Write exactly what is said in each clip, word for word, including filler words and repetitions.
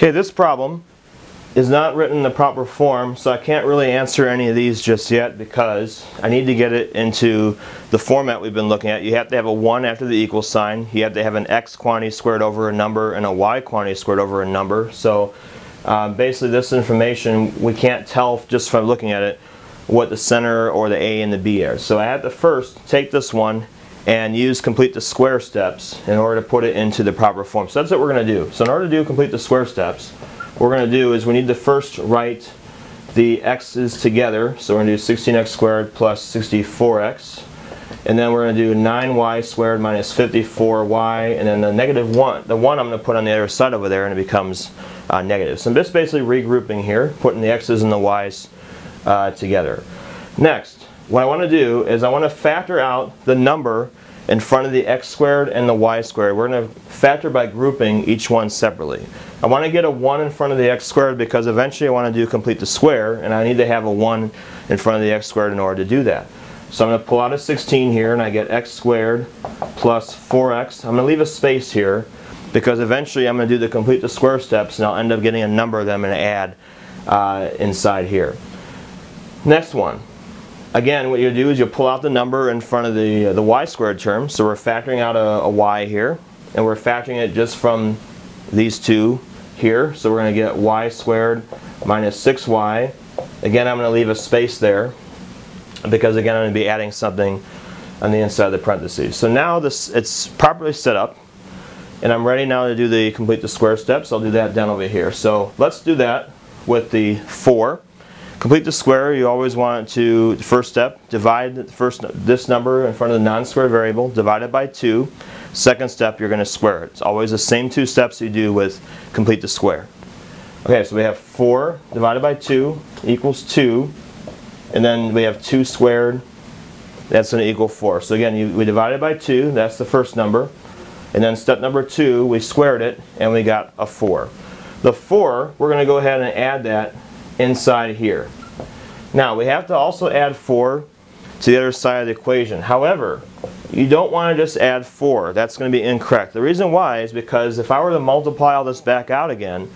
Okay, this problem is not written in the proper form, so I can't really answer any of these just yet because I need to get it into the format we've been looking at. You have to have a one after the equal sign. You have to have an x quantity squared over a number and a y quantity squared over a number. So uh, basically this information, we can't tell just from looking at it what the center or the a and the b are. So I have to first take this one and use complete the square steps in order to put it into the proper form. So that's what we're going to do. So in order to do complete the square steps, what we're going to do is we need to first write the x's together. So we're going to do sixteen x squared plus sixty-four x. And then we're going to do nine y squared minus fifty-four y. And then the negative one, the one I'm going to put on the other side over there, and it becomes uh, negative. So I'm just basically regrouping here, putting the x's and the y's uh, together. Next, what I want to do is I want to factor out the number in front of the x squared and the y squared. We're going to factor by grouping each one separately. I want to get a one in front of the x squared because eventually I want to do complete the square, and I need to have a one in front of the x squared in order to do that. So I'm going to pull out a sixteen here, and I get x squared plus four x. I'm going to leave a space here because eventually I'm going to do the complete the square steps, and I'll end up getting a number that I'm going to add uh, inside here. Next one. Again, what you do is you pull out the number in front of the, uh, the y squared term. So we're factoring out a, a y here, and we're factoring it just from these two here. So we're going to get y squared minus six y. Again, I'm going to leave a space there because, again, I'm going to be adding something on the inside of the parentheses. So now this it's properly set up, and I'm ready now to do the complete the square steps. I'll do that down over here. So let's do that with the four. Complete the square, you always want to, the first step, divide the first, this number in front of the non-square variable, divide it by two. Second step, you're going to square it. It's always the same two steps you do with complete the square. Okay, so we have four divided by two equals two, and then we have two squared, that's going to equal four. So again, you, we divide it by two, that's the first number, and then step number two, we squared it, and we got a four. The four, we're going to go ahead and add that inside here. Now we have to also add four to the other side of the equation. However, you don't want to just add four. That's going to be incorrect. The reason why is because if I were to multiply all this back out again,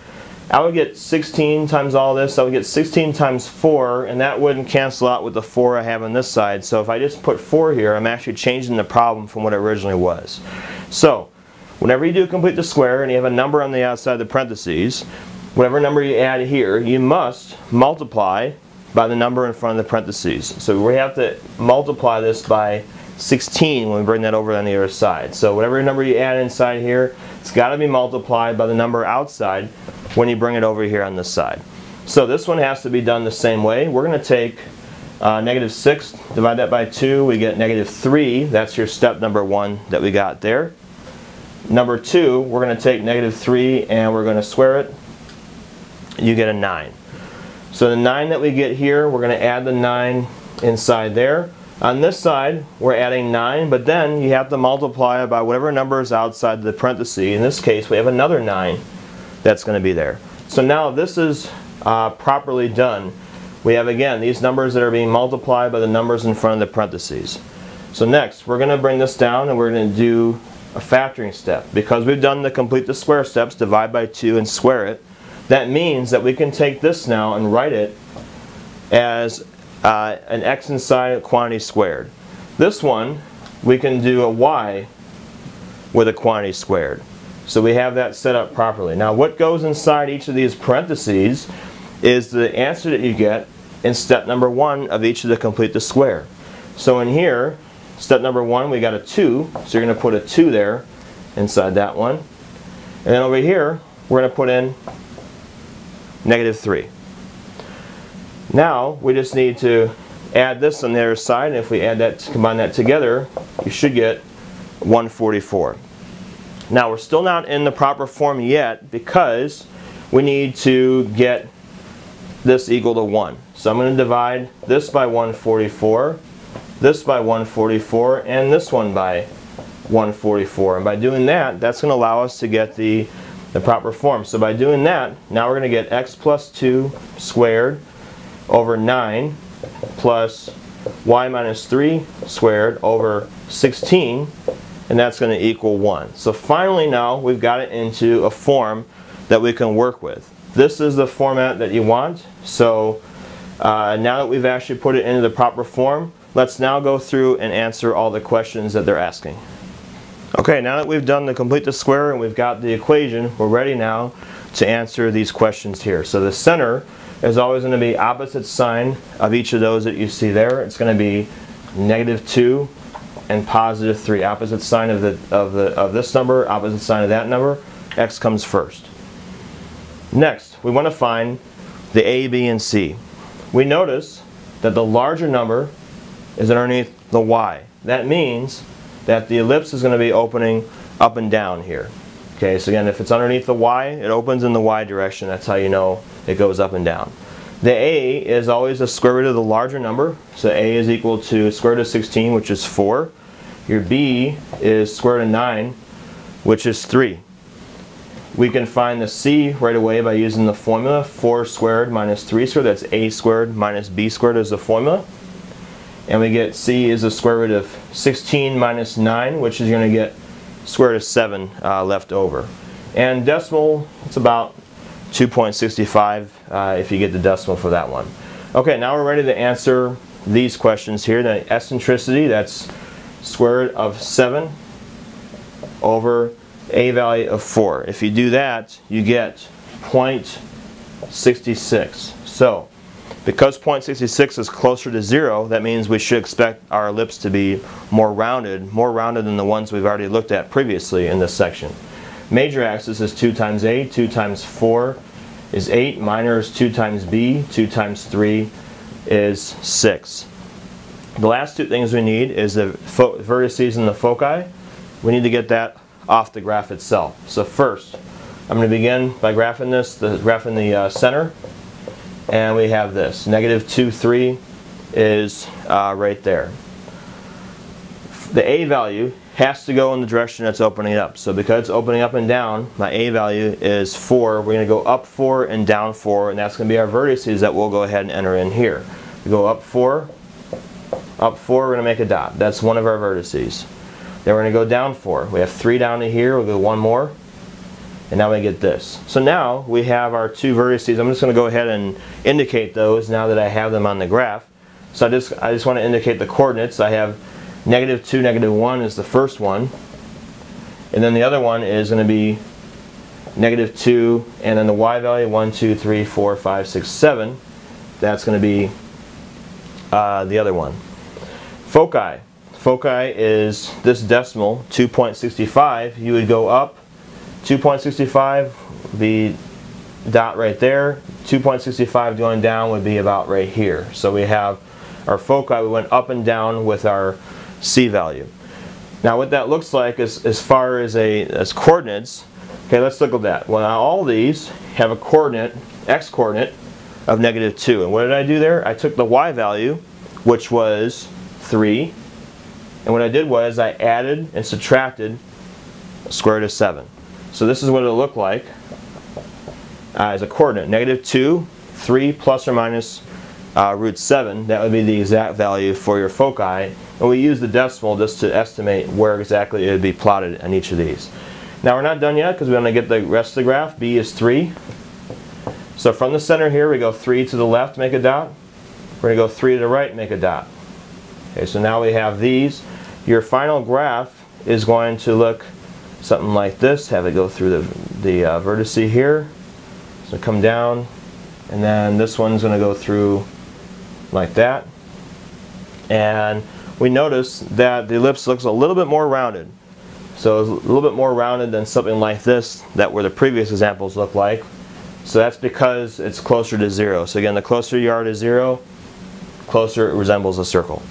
I would get sixteen times all this. I would get sixteen times four, and that wouldn't cancel out with the four I have on this side. So if I just put four here, I'm actually changing the problem from what it originally was. So whenever you do complete the square and you have a number on the outside of the parentheses, whatever number you add here, you must multiply by the number in front of the parentheses. So we have to multiply this by sixteen when we bring that over on the other side. So whatever number you add inside here, it's got to be multiplied by the number outside when you bring it over here on this side. So this one has to be done the same way. We're going to take uh, negative six, divide that by two, we get negative three. That's your step number one that we got there. Number two, we're going to take negative three and we're going to square it. You get a nine. So the nine that we get here, we're going to add the nine inside there. On this side, we're adding nine, but then you have to multiply it by whatever number is outside the parenthesis. In this case, we have another nine that's going to be there. So now this is uh, properly done. We have, again, these numbers that are being multiplied by the numbers in front of the parentheses. So next, we're going to bring this down and we're going to do a factoring step. Because we've done the complete the square steps, divide by two and square it, that means that we can take this now and write it as uh, an x inside quantity squared. This one, we can do a y with a quantity squared. So we have that set up properly. Now what goes inside each of these parentheses is the answer that you get in step number one of each of the complete the square. So in here, step number one, we got a two, so you're going to put a two there inside that one. And then over here, we're going to put in negative three. Now we just need to add this on the other side, and if we add that, combine that together, you should get one forty-four. Now we're still not in the proper form yet because we need to get this equal to one. So I'm going to divide this by one forty-four, this by one forty-four, and this one by one forty-four. And by doing that, that's going to allow us to get the the proper form. So by doing that, now we're going to get x plus two squared over nine plus y minus three squared over sixteen, and that's going to equal one. So finally now we've got it into a form that we can work with. This is the format that you want. So uh, now that we've actually put it into the proper form, let's now go through and answer all the questions that they're asking. Okay, now that we've done the complete the square and we've got the equation, we're ready now to answer these questions here. So the center is always going to be opposite sign of each of those that you see there. It's going to be negative two and positive three. Opposite sign of the of the of this number, opposite sign of that number. X comes first. Next, we want to find the A, B, and C. We notice that the larger number is underneath the Y. That means that the ellipse is going to be opening up and down here. Okay, so again, if it's underneath the Y, it opens in the Y direction. That's how you know it goes up and down. The A is always the square root of the larger number. So A is equal to square root of sixteen, which is four. Your B is square root of nine, which is three. We can find the C right away by using the formula. four squared minus three squared, that's A squared minus B squared is the formula. And we get C is the square root of sixteen minus nine, which is going to get square root of seven uh, left over. And decimal, it's about two point six five uh, if you get the decimal for that one. Okay, now we're ready to answer these questions here. The eccentricity, that's square root of seven over a value of four. If you do that, you get zero point six six. So, because zero point six six is closer to zero, that means we should expect our ellipse to be more rounded, more rounded than the ones we've already looked at previously in this section. Major axis is two times A, two times four is eight, minor is two times B, two times three is six. The last two things we need is the vertices and the foci. We need to get that off the graph itself. So first, I'm going to begin by graphing this, the graph in the uh, center. And we have this. Negative two, three is uh, right there. The A value has to go in the direction that's opening up. So because it's opening up and down, my A value is four. We're going to go up four and down four, and that's going to be our vertices that we'll go ahead and enter in here. We go up four, up four, we're going to make a dot. That's one of our vertices. Then we're going to go down four. We have three down to here. We'll go one more. And now we get this. So now we have our two vertices. I'm just going to go ahead and indicate those now that I have them on the graph. So I just, I just want to indicate the coordinates. I have negative two, negative one is the first one. And then the other one is going to be negative two. And then the Y value, one, two, three, four, five, six, seven. That's going to be uh, the other one. Foci. Foci is this decimal, two point six five. You would go up. two point six five, the dot right there. two point six five going down would be about right here. So we have our foci, we went up and down with our C value. Now what that looks like is, as far as, a, as coordinates, okay, let's look at that. Well, now all these have a coordinate, x coordinate, of negative two. And what did I do there? I took the Y value, which was three, and what I did was I added and subtracted square root of seven. So this is what it'll look like uh, as a coordinate. Negative two, three, plus or minus uh, root seven. That would be the exact value for your foci. And we use the decimal just to estimate where exactly it would be plotted in each of these. Now we're not done yet because we want to get the rest of the graph. B is three. So from the center here, we go three to the left, make a dot. We're going to go three to the right, make a dot. Okay, so now we have these. Your final graph is going to look something like this. Have it go through the, the uh, vertice here, so come down, and then this one's going to go through like that, and we notice that the ellipse looks a little bit more rounded. So it's a little bit more rounded than something like this that were the previous examples look like. So that's because it's closer to zero. So again, the closer you are to zero, closer it resembles a circle.